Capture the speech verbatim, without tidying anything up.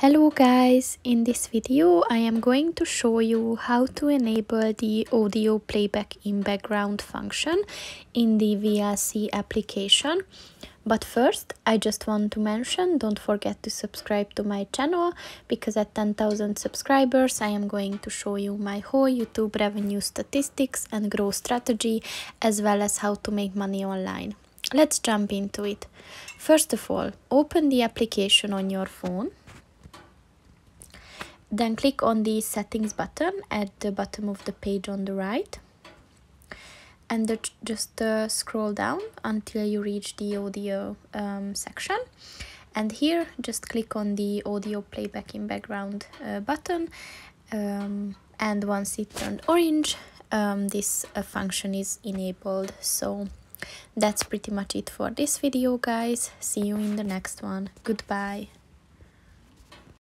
Hello guys, in this video I am going to show you how to enable the audio playback in background function in the V L C application. But first, I just want to mention, don't forget to subscribe to my channel, because at ten thousand subscribers I am going to show you my whole YouTube revenue statistics and growth strategy, as well as how to make money online. Let's jump into it. First of all, open the application on your phone. Then click on the settings button at the bottom of the page on the right, and the, just uh, scroll down until you reach the audio um, section, and here just click on the audio playback in background uh, button, um, and once it turned orange, um, this uh, function is enabled. So that's pretty much it for this video guys, see you in the next one, goodbye.